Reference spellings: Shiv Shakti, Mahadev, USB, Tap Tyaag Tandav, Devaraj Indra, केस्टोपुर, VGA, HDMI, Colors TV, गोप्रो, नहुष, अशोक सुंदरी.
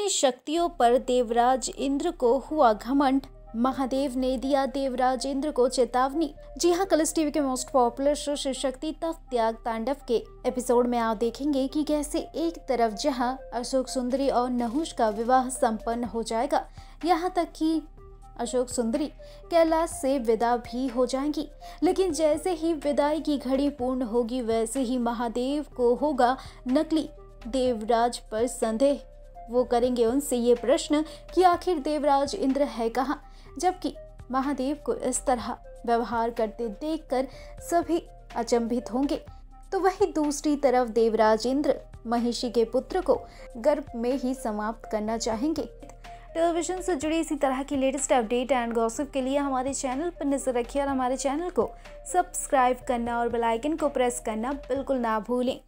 अपनी शक्तियों पर देवराज इंद्र को हुआ घमंड, महादेव ने दिया देवराज इंद्र को चेतावनी। जी हाँ, कलर्स टीवी के most popular show Shiv Shakti Tap त्याग तांडव के एपिसोड में आप देखेंगे कि कैसे एक तरफ जहाँ अशोक सुंदरी और नहुष का विवाह संपन्न हो जाएगा, यहाँ तक कि अशोक सुंदरी कैलाश से विदा भी हो जाएंगी। लेकिन जैसे ही विदाई की घड़ी पूर्ण होगी, वैसे ही महादेव को होगा नकली देवराज पर संदेह। वो करेंगे उनसे ये प्रश्न कि आखिर देवराज इंद्र है कहाँ। जबकि महादेव को इस तरह व्यवहार करते देखकर सभी अचंभित होंगे, तो वहीं दूसरी तरफ देवराज इंद्र महिषी के पुत्र को गर्भ में ही समाप्त करना चाहेंगे। टेलीविजन से जुड़ी इसी तरह की लेटेस्ट अपडेट एंड गॉसिप के लिए हमारे चैनल पर नजर रखिए और हमारे चैनल को सब्सक्राइब करना और बेल आइकन को प्रेस करना बिल्कुल ना भूलें।